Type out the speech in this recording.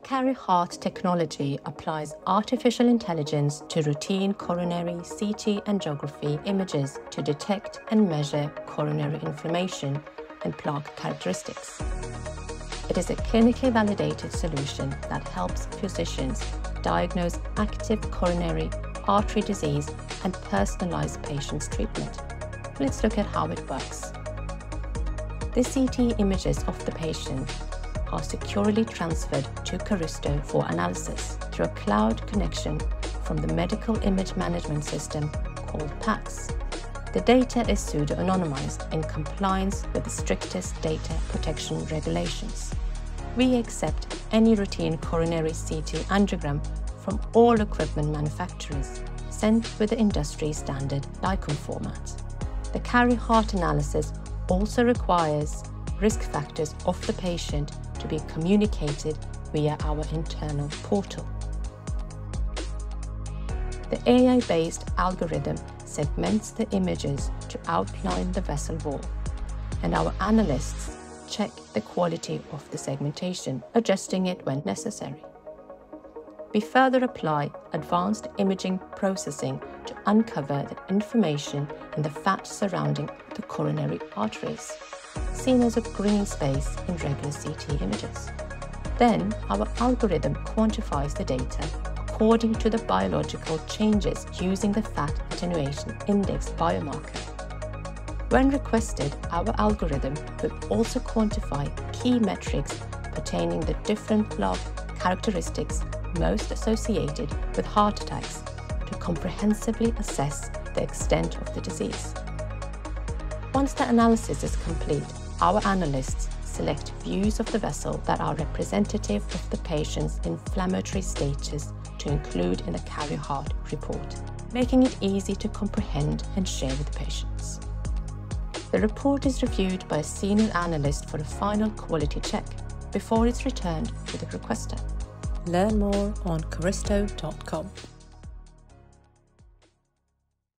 The CaRi-Heart technology applies artificial intelligence to routine coronary, CT and angiography images to detect and measure coronary inflammation and plaque characteristics. It is a clinically validated solution that helps physicians diagnose active coronary artery disease and personalize patients' treatment. Let's look at how it works. The CT images of the patient are securely transferred to Caristo for analysis through a cloud connection from the medical image management system called PACS. The data is pseudo-anonymized in compliance with the strictest data protection regulations. We accept any routine coronary CT angiogram from all equipment manufacturers sent with the industry standard DICOM format. The CaRi-Heart analysis also requires risk factors of the patient to be communicated via our internal portal. The AI-based algorithm segments the images to outline the vessel wall, and our analysts check the quality of the segmentation, adjusting it when necessary. We further apply advanced imaging processing to uncover the information in the fat surrounding the coronary arteries, seen as a green space in regular CT images. Then our algorithm quantifies the data according to the biological changes using the fat attenuation index biomarker. When requested, our algorithm will also quantify key metrics pertaining to different plaque characteristics most associated with heart attacks to comprehensively assess the extent of the disease. Once the analysis is complete, our analysts select views of the vessel that are representative of the patient's inflammatory status to include in the CaRi-Heart report, making it easy to comprehend and share with patients. The report is reviewed by a senior analyst for a final quality check before it's returned to the requester. Learn more on caristo.com.